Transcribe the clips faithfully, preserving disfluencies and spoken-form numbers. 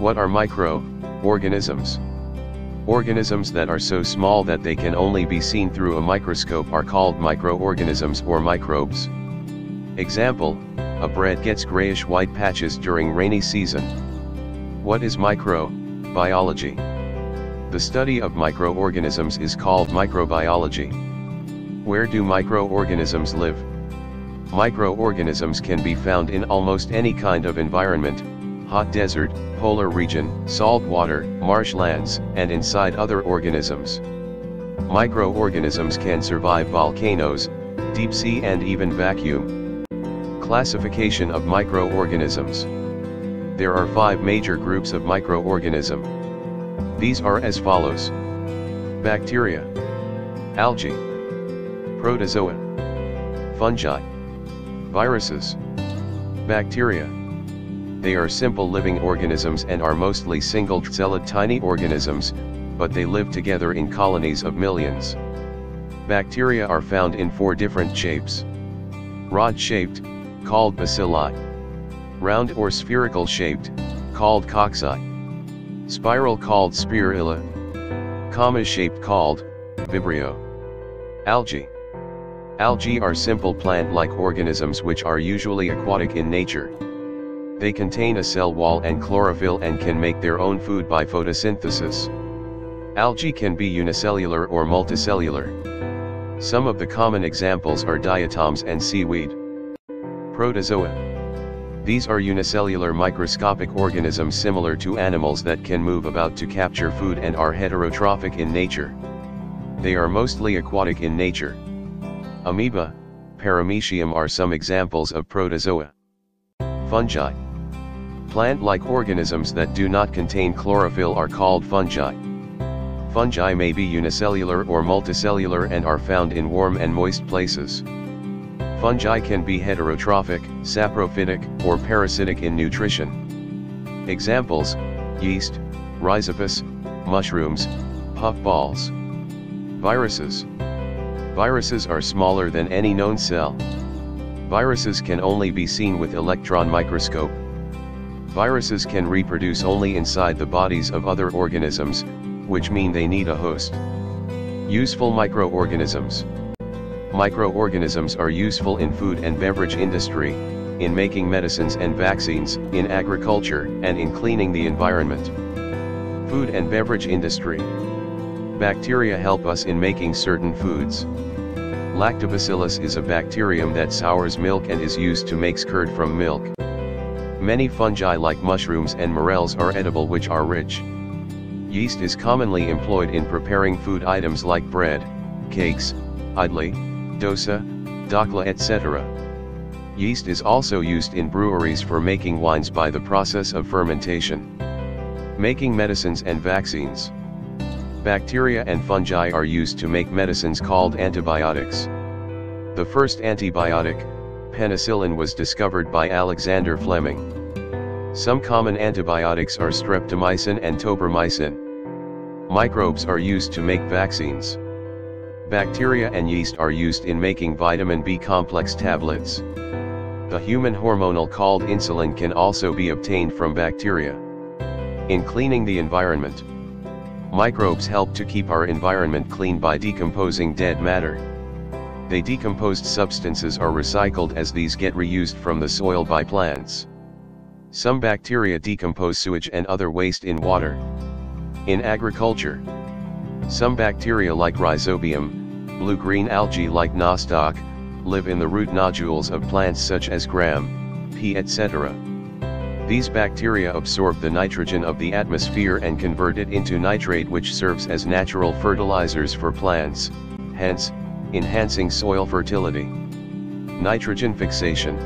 What are microorganisms? Organisms that are so small that they can only be seen through a microscope are called microorganisms or microbes. Example, a bread gets grayish-white patches during rainy season. What is microbiology? The study of microorganisms is called microbiology. Where do microorganisms live? Microorganisms can be found in almost any kind of environment: hot desert, polar region, salt water, marshlands, and inside other organisms. Microorganisms can survive volcanoes, deep sea, and even vacuum. Classification of microorganisms. There are five major groups of microorganism. These are as follows: bacteria, algae, protozoa, fungi, viruses. Bacteria. They are simple living organisms and are mostly single-celled tiny organisms, but they live together in colonies of millions. Bacteria are found in four different shapes. Rod-shaped, called bacilli. Round or spherical shaped, called cocci. Spiral, called spirilla. Comma-shaped, called vibrio. Algae. Algae are simple plant-like organisms which are usually aquatic in nature. They contain a cell wall and chlorophyll and can make their own food by photosynthesis. Algae can be unicellular or multicellular. Some of the common examples are diatoms and seaweed. Protozoa. These are unicellular microscopic organisms similar to animals that can move about to capture food and are heterotrophic in nature. They are mostly aquatic in nature. Amoeba, Paramecium are some examples of protozoa. Fungi. Plant-like organisms that do not contain chlorophyll are called fungi. Fungi may be unicellular or multicellular and are found in warm and moist places. Fungi can be heterotrophic, saprophytic, or parasitic in nutrition. Examples: yeast, rhizopus, mushrooms, puffballs. Viruses. Viruses are smaller than any known cell. Viruses can only be seen with electron microscope. Viruses can reproduce only inside the bodies of other organisms, which mean they need a host. Useful microorganisms. Microorganisms are useful in food and beverage industry, in making medicines and vaccines, in agriculture, and in cleaning the environment. Food and beverage industry. Bacteria help us in making certain foods. Lactobacillus is a bacterium that sours milk and is used to make curd from milk. Many fungi like mushrooms and morels are edible, which are rich. Yeast is commonly employed in preparing food items like bread, cakes, idli, dosa, dakla, et cetera. Yeast is also used in breweries for making wines by the process of fermentation. Making medicines and vaccines. Bacteria and fungi are used to make medicines called antibiotics. The first antibiotic, penicillin, was discovered by Alexander Fleming. Some common antibiotics are streptomycin and tobramycin. Microbes are used to make vaccines. Bacteria and yeast are used in making vitamin B complex tablets. The human hormonal called insulin can also be obtained from bacteria. In cleaning the environment. Microbes help to keep our environment clean by decomposing dead matter. They decomposed substances are recycled as these get reused from the soil by plants. Some bacteria decompose sewage and other waste in water. In agriculture, some bacteria like rhizobium, blue-green algae like Nostoc, live in the root nodules of plants such as gram, pea, et cetera. These bacteria absorb the nitrogen of the atmosphere and convert it into nitrate, which serves as natural fertilizers for plants, hence, enhancing soil fertility. Nitrogen fixation.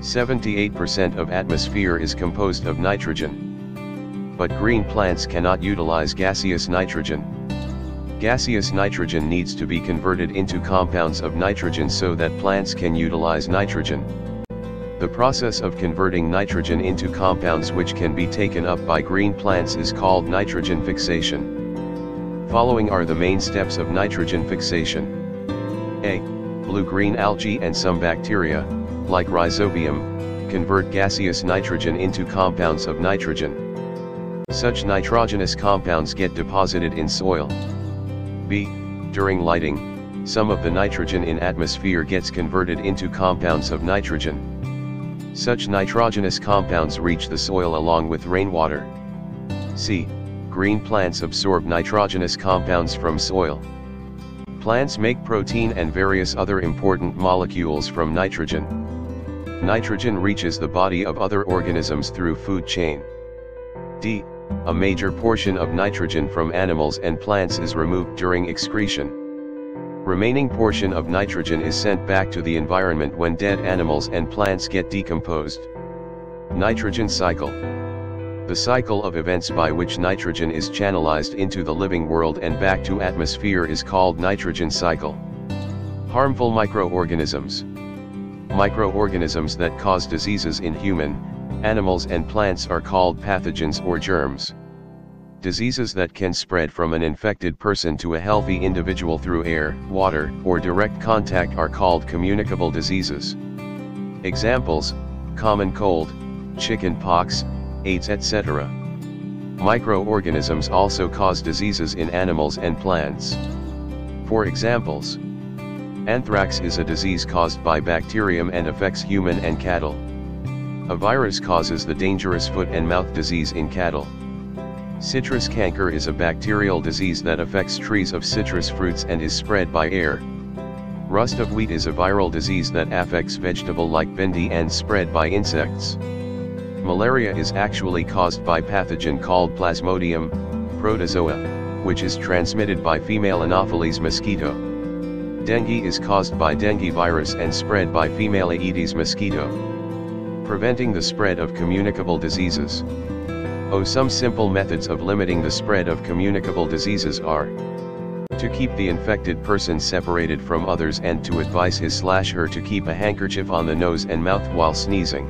seventy-eight percent of atmosphere is composed of nitrogen. But green plants cannot utilize gaseous nitrogen. Gaseous nitrogen needs to be converted into compounds of nitrogen so that plants can utilize nitrogen. The process of converting nitrogen into compounds which can be taken up by green plants is called nitrogen fixation. Following are the main steps of nitrogen fixation. A. Blue-green algae and some bacteria, like rhizobium, convert gaseous nitrogen into compounds of nitrogen. Such nitrogenous compounds get deposited in soil. B. During lighting, some of the nitrogen in atmosphere gets converted into compounds of nitrogen. Such nitrogenous compounds reach the soil along with rainwater. C. Green plants absorb nitrogenous compounds from soil. Plants make protein and various other important molecules from nitrogen. Nitrogen reaches the body of other organisms through food chain. D. A major portion of nitrogen from animals and plants is removed during excretion. Remaining portion of nitrogen is sent back to the environment when dead animals and plants get decomposed. Nitrogen cycle. The cycle of events by which nitrogen is channelized into the living world and back to atmosphere is called nitrogen cycle. Harmful microorganisms. Microorganisms that cause diseases in human, animals and plants are called pathogens or germs. Diseases that can spread from an infected person to a healthy individual through air, water, or direct contact are called communicable diseases. Examples: common cold, chicken pox, AIDS, et cetera. Microorganisms also cause diseases in animals and plants. For examples, anthrax is a disease caused by bacterium and affects human and cattle. A virus causes the dangerous foot and mouth disease in cattle. Citrus canker is a bacterial disease that affects trees of citrus fruits and is spread by air. Rust of wheat is a viral disease that affects vegetable like bendi and spread by insects. Malaria is actually caused by pathogen called Plasmodium, protozoa, which is transmitted by female Anopheles mosquito. Dengue is caused by dengue virus and spread by female Aedes mosquito. Preventing the spread of communicable diseases. Oh, some simple methods of limiting the spread of communicable diseases are: to keep the infected person separated from others and to advise his slash her to keep a handkerchief on the nose and mouth while sneezing.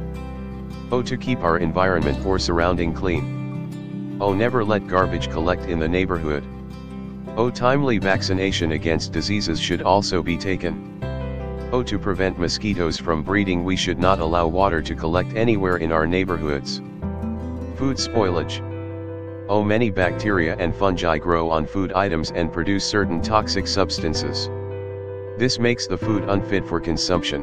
Oh, to keep our environment or surrounding clean. Oh, never let garbage collect in the neighborhood. Oh, timely vaccination against diseases should also be taken. Oh, to prevent mosquitoes from breeding, we should not allow water to collect anywhere in our neighborhoods. Food spoilage. Oh, many bacteria and fungi grow on food items and produce certain toxic substances. This makes the food unfit for consumption.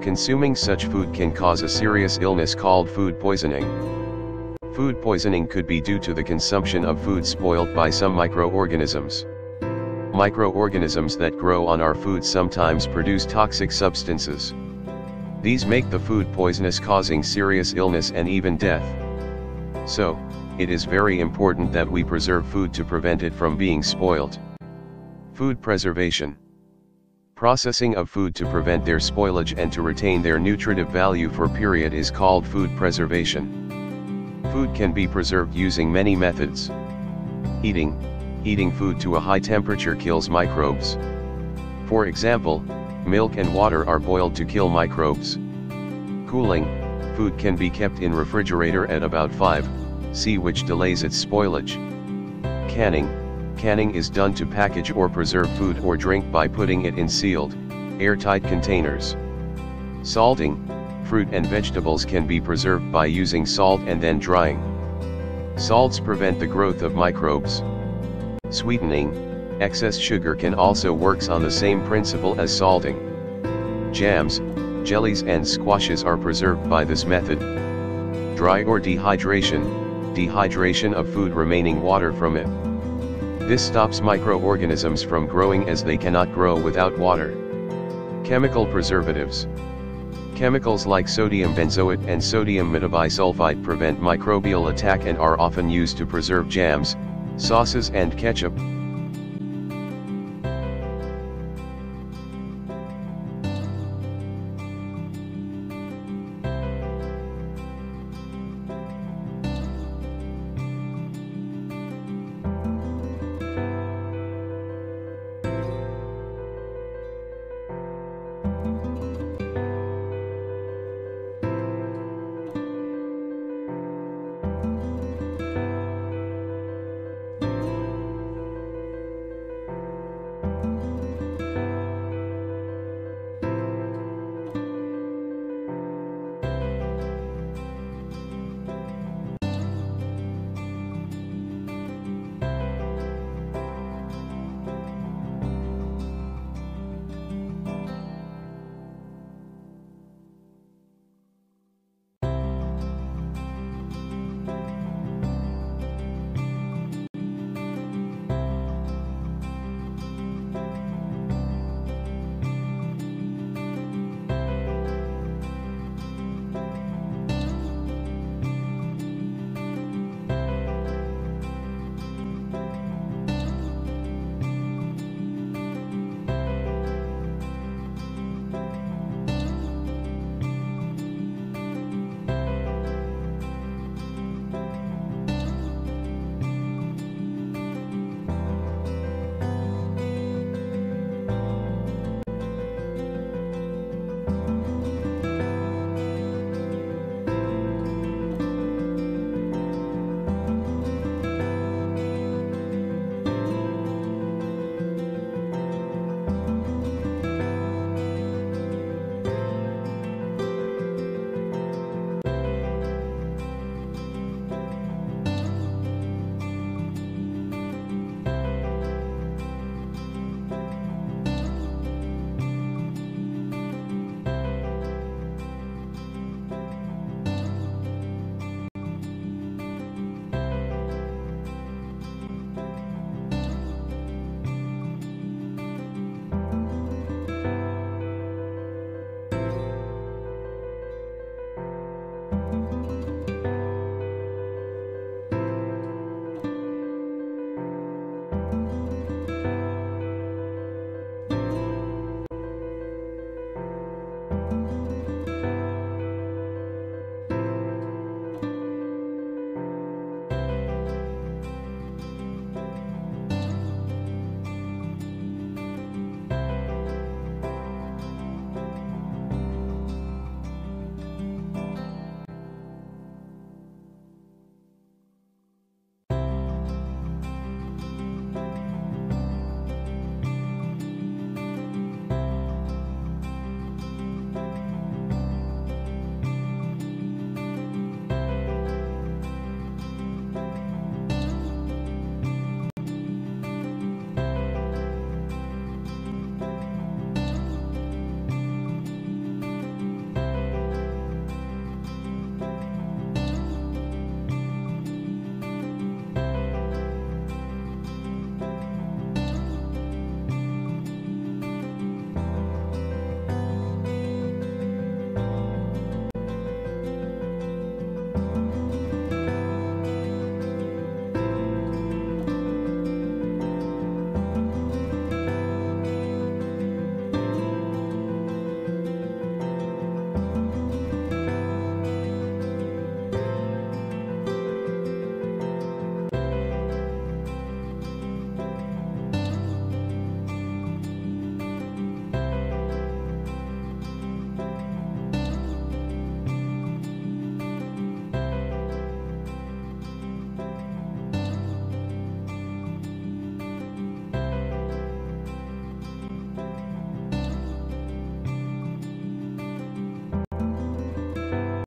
Consuming such food can cause a serious illness called food poisoning. Food poisoning could be due to the consumption of food spoiled by some microorganisms. Microorganisms that grow on our food sometimes produce toxic substances. These make the food poisonous, causing serious illness and even death. So, it is very important that we preserve food to prevent it from being spoiled. Food preservation. Processing of food to prevent their spoilage and to retain their nutritive value for a period is called food preservation. Food can be preserved using many methods. Heating. Heating food to a high temperature kills microbes. For example, milk and water are boiled to kill microbes. Cooling. Food can be kept in refrigerator at about five degrees Celsius, which delays its spoilage. Canning. Canning is done to package or preserve food or drink by putting it in sealed, airtight containers. Salting. Fruit and vegetables can be preserved by using salt and then drying. Salts prevent the growth of microbes. Sweetening. Excess sugar can also works on the same principle as salting. Jams, jellies and squashes are preserved by this method. Dry or dehydration. Dehydration of food remaining water from it. This stops microorganisms from growing as they cannot grow without water. Chemical preservatives. Chemicals like sodium benzoate and sodium metabisulfite prevent microbial attack and are often used to preserve jams, sauces and ketchup.